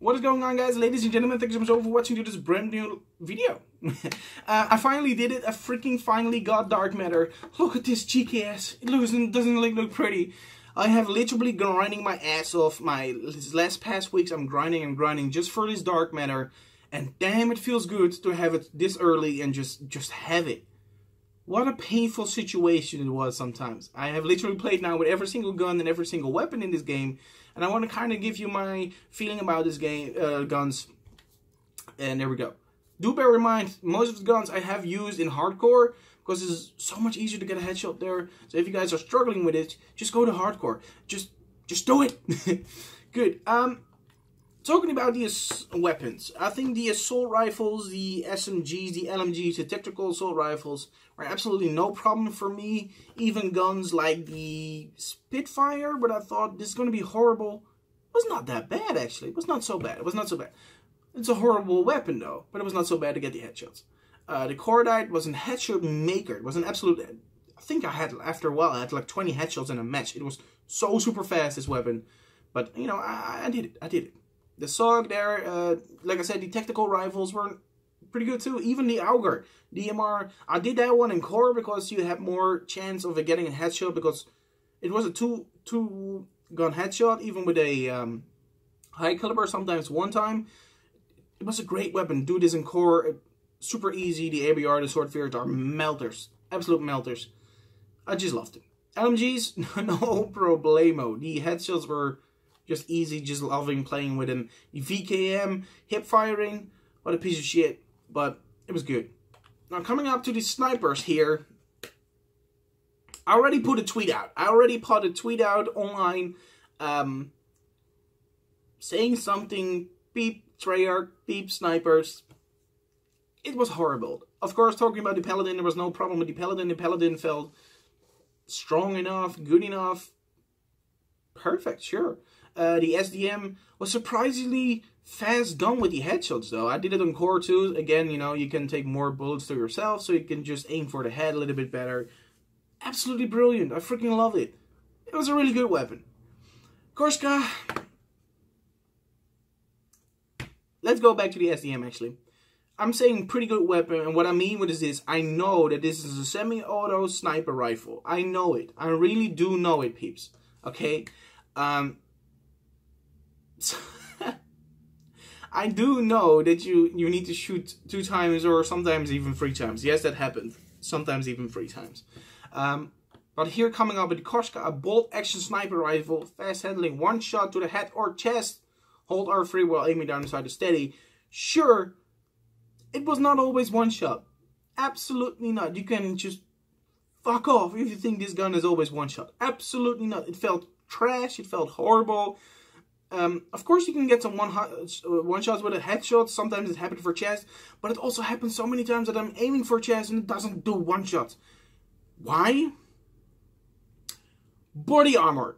What is going on, guys? Ladies and gentlemen, thank you so much for watching this brand new video. I finally did it. I freaking finally got Dark Matter. Look at this GKS. It doesn't look pretty. I have literally grinding my ass off. These last past weeks I'm grinding and grinding just for this Dark Matter. And damn, it feels good to have it this early and just have it. What a painful situation it was sometimes. I have literally played now with every single gun and every single weapon in this game. And I want to kind of give you my feeling about this game, guns. And there we go. Do bear in mind, most of the guns I have used in hardcore, because it's so much easier to get a headshot there. So if you guys are struggling with it, just go to hardcore. Just do it. Good. Talking about these weapons, I think the assault rifles, the SMGs, the LMGs, the tactical assault rifles are absolutely no problem for me. Even guns like the Spitfire, but I thought this is going to be horrible. It was not that bad, actually. It was not so bad. It was not so bad. It's a horrible weapon, though, but it was not so bad to get the headshots. The Cordite was a headshot maker. It was an absolute... I think I had, after a while, I had like 20 headshots in a match. It was so super fast, this weapon. But, you know, I did it. I did it. The SOG there, like I said, the tactical rifles were pretty good too. Even the Augur, DMR, I did that one in core because you had more chance of getting a headshot because it was a two gun headshot, even with a high caliber, sometimes one time. It was a great weapon. Do this in core, super easy. The ABR, the Sword Fury are melters, absolute melters. I just loved it. LMGs, no problemo. The headshots were... just easy, just loving playing with him. The VKM, hip firing, what a piece of shit, but it was good. Now coming up to the snipers here, I already put a tweet out. I already put a tweet out online saying something, beep Treyarch, beep snipers. It was horrible. Of course, talking about the Paladin, there was no problem with the Paladin. The Paladin felt strong enough, good enough, perfect, sure. The SDM was surprisingly fast done with the headshots, though. I did it on core too. Again, you know, you can take more bullets to yourself, so you can just aim for the head a little bit better. Absolutely brilliant. I freaking loved it. It was a really good weapon. Koshka. Let's go back to the SDM, actually. I'm saying pretty good weapon, and what I mean with this, I know that this is a semi-auto sniper rifle. I know it. I really do know it, peeps. Okay? I do know that you need to shoot 2 times or sometimes even 3 times. Yes, that happened. Sometimes even 3 times. But here coming up with the Koshka, a bolt action sniper rifle, fast handling, 1 shot to the head or chest, hold R3 while aiming down inside the steady. Sure, it was not always 1 shot. Absolutely not. You can just fuck off if you think this gun is always 1 shot. Absolutely not. It felt trash. It felt horrible. Of course you can get some one shots with a headshot. Sometimes it happens for chest, but it also happens so many times that I'm aiming for chest and it doesn't do 1 shot. Why? Body armor.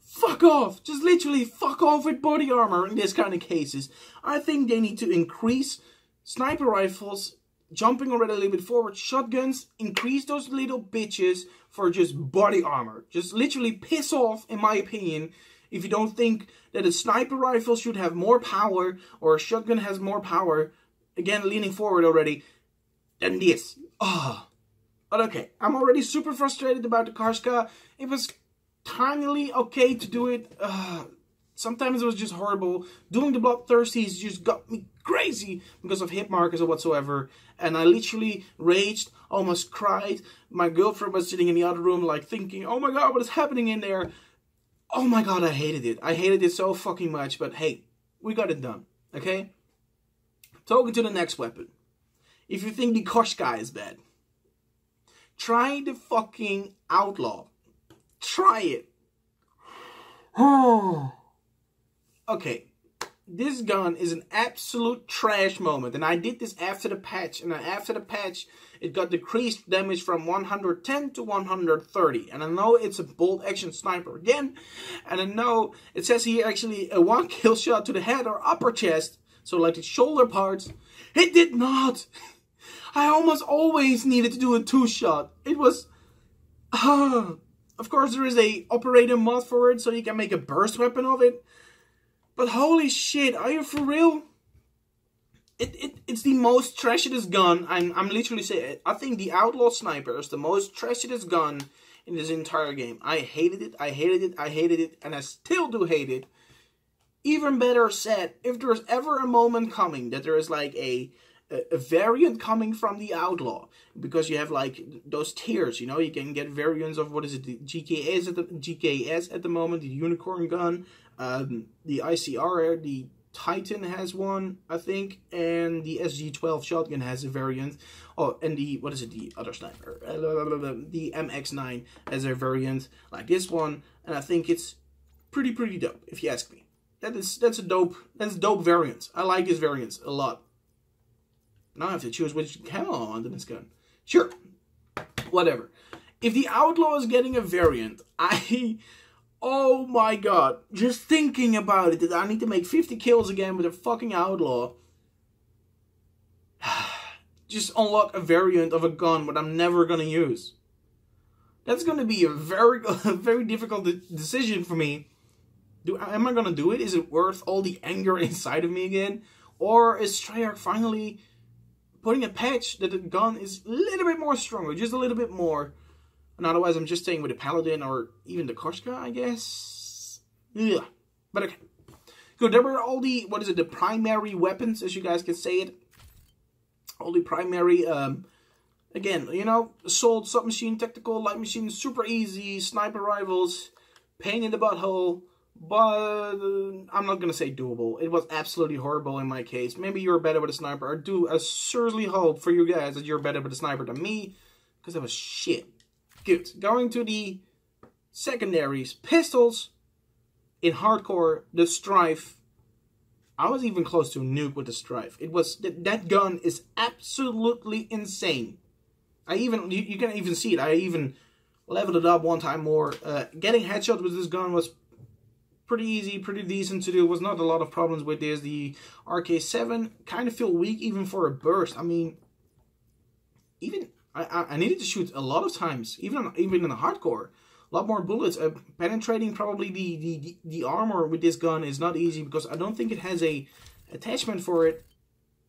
Fuck off. Just literally fuck off with body armor in this kind of cases. I think they need to increase sniper rifles, jumping already a little bit forward, shotguns, increase those little bitches for just body armor. Just literally piss off, in my opinion. If you don't think that a sniper rifle should have more power, or a shotgun has more power, again, leaning forward already, then this. Oh. But okay, I'm already super frustrated about the Koshka. It was tinily okay to do it. Sometimes it was just horrible. Doing the bloodthirsties just got me crazy because of hit markers or whatsoever. And I literally raged, almost cried. My girlfriend was sitting in the other room like thinking, oh my god, what is happening in there? Oh my god, I hated it. I hated it so fucking much, but hey, we got it done, okay? Talking to the next weapon. If you think the Koshka is bad, try the fucking Outlaw. Try it. Oh. Okay, this gun is an absolute trash moment, and I did this after the patch, and after the patch, it got decreased damage from 110 to 130, and I know it's a bolt action sniper again, and I know it says here actually a 1 kill shot to the head or upper chest, so like the shoulder parts. It did not. I almost always needed to do a 2 shot. It was, of course there is a operator mod for it, so you can make a burst weapon of it, But holy shit, are you for real? It's the most trashiest gun. I'm literally saying, I think the Outlaw Sniper is the most trashiest gun in this entire game. I hated it, I hated it, I hated it, and I still do hate it. Even better said, if there's ever a moment coming that there is like a variant coming from the Outlaw, because you have like those tiers, you know, you can get variants of, what is it, the GKS at the moment, the unicorn gun, the ICR, the Titan has one, I think, and the SG-12 shotgun has a variant. Oh, and the, what is it, the other sniper, the MX9 has a variant like this one, and I think it's pretty dope, if you ask me. That's dope variants. I like these variants a lot. Now I have to choose which camo I want in this gun. Sure, whatever. If the Outlaw is getting a variant, oh my god, just thinking about it, that I need to make 50 kills again with a fucking Outlaw. Just unlock a variant of a gun that I'm never gonna use. That's gonna be a very difficult decision for me. Am I gonna do it? Is it worth all the anger inside of me again? Or is Treyarch finally putting a patch that the gun is a little bit more stronger, just a little bit more? And otherwise, I'm just staying with the Paladin or even the Koshka, I guess. Yeah, but okay. Good. There were all the, what is it, the primary weapons, as you guys can say it. All the primary, again, you know, assault, submachine, tactical, light machine, super easy, sniper rifles, pain in the butthole. But I'm not gonna say doable. It was absolutely horrible in my case. Maybe you're better with a sniper. I seriously hope for you guys that you're better with a sniper than me, because that was shit. Good. Going to the secondaries, pistols in hardcore. The Strife. I was even close to a nuke with the Strife. It was that gun is absolutely insane. I even you can even see it. I even leveled it up one time more. Getting headshots with this gun was pretty easy, pretty decent to do. Was not a lot of problems with this. The RK7 kind of feel weak even for a burst. I mean, even I needed to shoot a lot of times, even in the hardcore. A lot more bullets. Penetrating probably the armor with this gun is not easy because I don't think it has a attachment for it.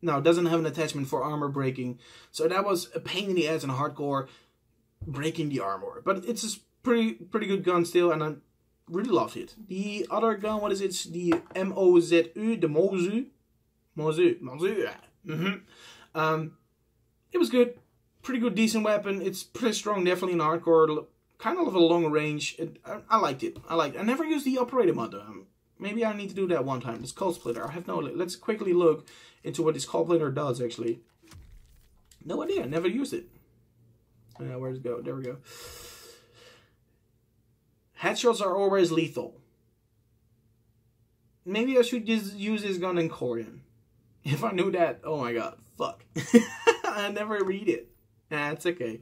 No, it doesn't have an attachment for armor breaking. So that was a pain in the ass in hardcore, breaking the armor. But it's a pretty good gun still, and I really loved it. The other gun, what is it? It's the MOZU, the MOZU. MOZU. It was good. Pretty good, decent weapon. It's pretty strong, definitely in hardcore. Kind of a long range. I liked it. I never used the operator mod. Maybe I need to do that one time. This Cold Splitter. I have no... Let's quickly look into what this Cold Splitter does, actually. No idea. Never used it. Where does it go? There we go. Headshots are always lethal. Maybe I should just use this gun in Korean. If I knew that, oh my god, fuck. I never read it. Nah, it's okay.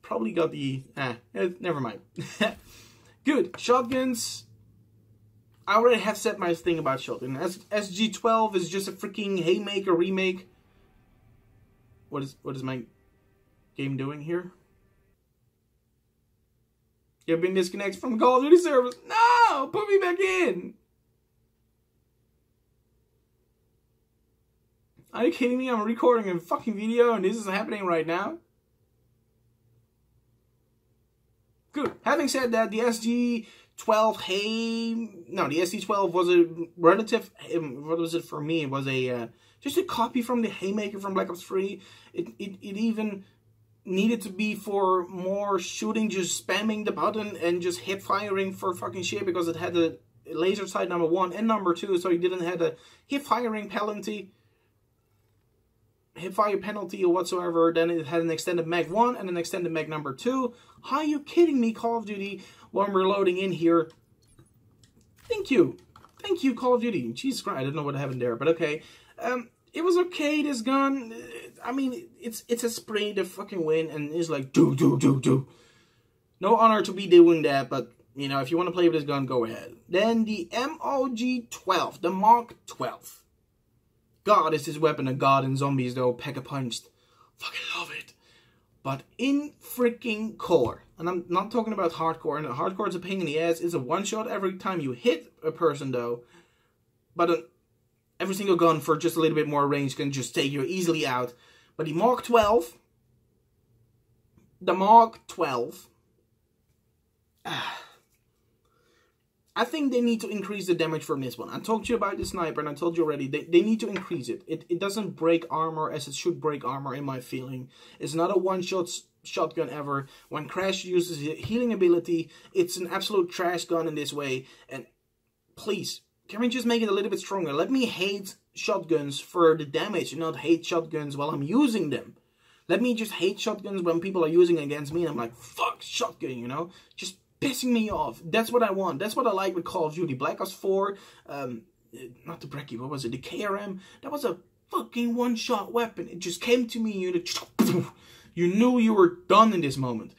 Probably got the... never mind. Good. Shotguns. I already have said my thing about shotguns. SG-12 is just a freaking Haymaker remake. What is my game doing here? You've been disconnected from Call of Duty servers. No! Put me back in! Are you kidding me? I'm recording a fucking video and this is happening right now. Good. Having said that, the SG-12 the SG-12 was a relative. What was it for me? It was a just a copy from the Haymaker from Black Ops 3. It even needed to be for more shooting, just spamming the button and just hip firing for fucking shit, because it had a laser sight #1 and #2, so you didn't have a hip firing penalty. Hipfire penalty or whatsoever. Then it had an extended mag 1 and an extended mag #2. Are you kidding me, Call of Duty? When we're loading in here, thank you, Call of Duty. Jesus Christ, I don't know what happened there, but okay. It was okay. This gun, I mean, it's a spray to fucking win, and it's like do. No honor to be doing that, but you know, if you want to play with this gun, go ahead. Then the MOG 12, the Mach 12. God, is this weapon a god in zombies, though. Pack-a-punched. Fucking love it. But in freaking core. And I'm not talking about hardcore. And hardcore is a pain in the ass. It's a one-shot every time you hit a person, though. but every single gun for just a little bit more range can just take you easily out. But the Mach 12, I think they need to increase the damage from this one. I talked to you about the sniper, and I told you already, they need to increase it. It doesn't break armor as it should break armor, in my feeling. It's not a one-shot shotgun ever. When Crash uses his healing ability, it's an absolute trash gun in this way. And please, can we just make it a little bit stronger? Let me hate shotguns for the damage and not hate shotguns while I'm using them. Let me just hate shotguns when people are using it against me and I'm like, fuck, shotgun, you know? Just pissing me off. That's what I want. That's what I like with Call of Duty. Black Ops 4, not the Brecky, what was it? The KRM. That was a fucking one-shot weapon. It just came to me and you knew you were done in this moment.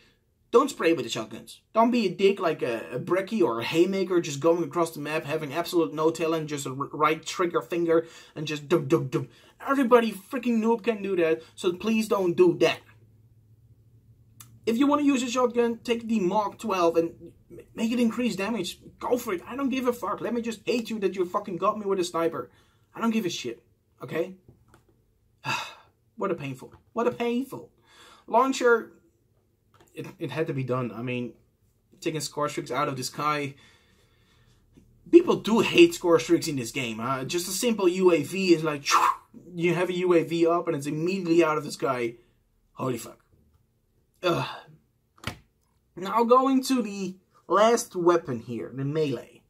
Don't spray with the shotguns. Don't be a dick like a Brecky or a Haymaker just going across the map, having absolute no talent, just a right trigger finger and just dum dum dum. Everybody freaking noob can do that, so please don't do that. If you want to use a shotgun, take the Mach 12 and make it increase damage. Go for it. I don't give a fuck. Let me just hate you that you fucking got me with a sniper. I don't give a shit. Okay? What a painful. What a painful. Launcher, it had to be done. I mean, taking score streaks out of the sky. People do hate score streaks in this game. Just a simple UAV is like, you have a UAV up and it's immediately out of the sky. Holy fuck. Now going to the last weapon here, the melee.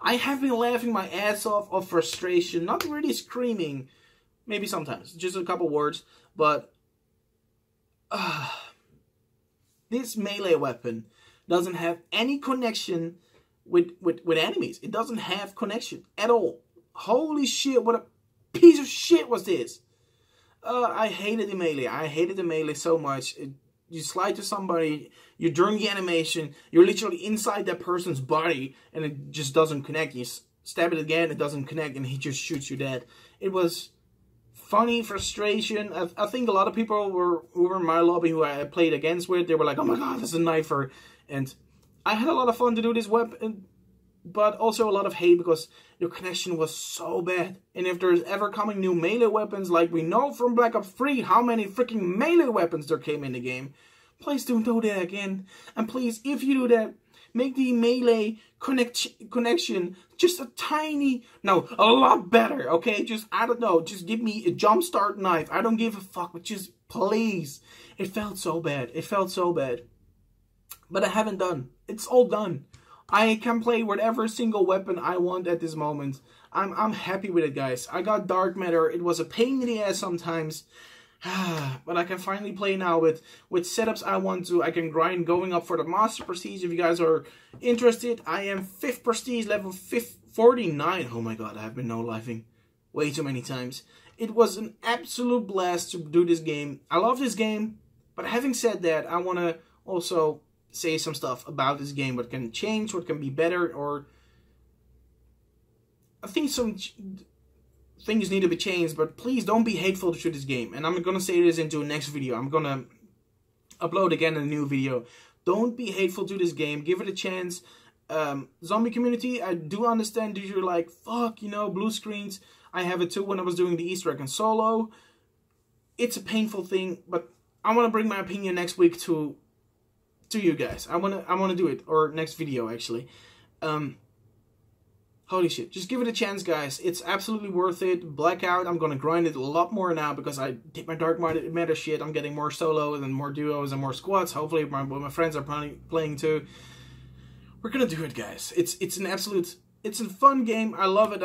I have been laughing my ass off of frustration, not really screaming, maybe sometimes, just a couple words, but this melee weapon doesn't have any connection with enemies. It doesn't have connection at all. Holy shit, what a piece of shit was this. I hated the melee. I hated the melee so much. You slide to somebody, you're during the animation, you're literally inside that person's body, and it just doesn't connect. You stab it again, it doesn't connect, and he just shoots you dead. It was funny, frustration. I think a lot of people who were in my lobby who I played against with, they were like, oh my god, that's a knifer. And I had a lot of fun to do this weapon, but also a lot of hate because the connection was so bad. And if there's ever coming new melee weapons, like we know from Black Ops 3 how many freaking melee weapons there came in the game, please don't do that again. And please, if you do that, make the melee connection just a tiny, no, a lot better, okay? Just, I don't know, just give me a jumpstart knife. I don't give a fuck, but just please. It felt so bad. It felt so bad. But I haven't done. It's all done. I can play whatever single weapon I want at this moment. I'm happy with it, guys. I got Dark Matter. It was a pain in the ass sometimes. But I can finally play now with setups I want to. I can grind going up for the Master Prestige if you guys are interested. I am 5th Prestige, level 49. Oh my god, I've been no-lifing way too many times. It was an absolute blast to do this game. I love this game. But having said that, I want to also say some stuff about this game, what can change, what can be better, or I think some things need to be changed, but please don't be hateful to this game. And I'm gonna say this into the next video. I'm gonna upload again a new video. Don't be hateful to this game, give it a chance. Zombie community, I do understand that you're like, fuck, you know, blue screens. I have it too when I was doing the Easter egg and solo. It's a painful thing, but I want to bring my opinion next week to you guys. I wanna do it, or next video actually. Holy shit, just give it a chance, guys. It's absolutely worth it. Blackout, I'm gonna grind it a lot more now because I did my Dark Matter shit. I'm getting more solos and more duos and more squads. Hopefully my friends are playing too. We're gonna do it, guys. It's an absolute, it's a fun game. I love it.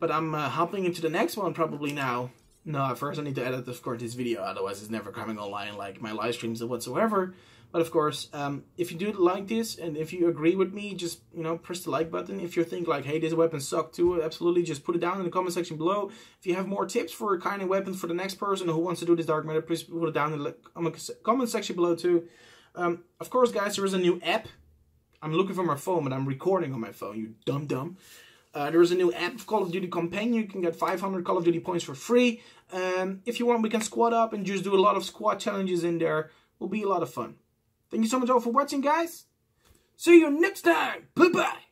But I'm hopping into the next one probably now. No, first I need to edit, of course, this video. Otherwise, it's never coming online like my live streams or whatsoever. But of course, if you do like this and if you agree with me, just, you know, press the like button. If you think like, hey, this weapon sucked too, absolutely, just put it down in the comment section below. If you have more tips for kind of weapons for the next person who wants to do this Dark Matter, please put it down in the comment section below too. Of course, guys, there is a new app. I'm looking for my phone, but I'm recording on my phone, you dumb. There is a new app of Call of Duty Campaign. You can get 500 Call of Duty points for free. If you want, we can squad up and just do a lot of squad challenges in there. Will be a lot of fun. Thank you so much all for watching, guys. See you next time. Bye-bye.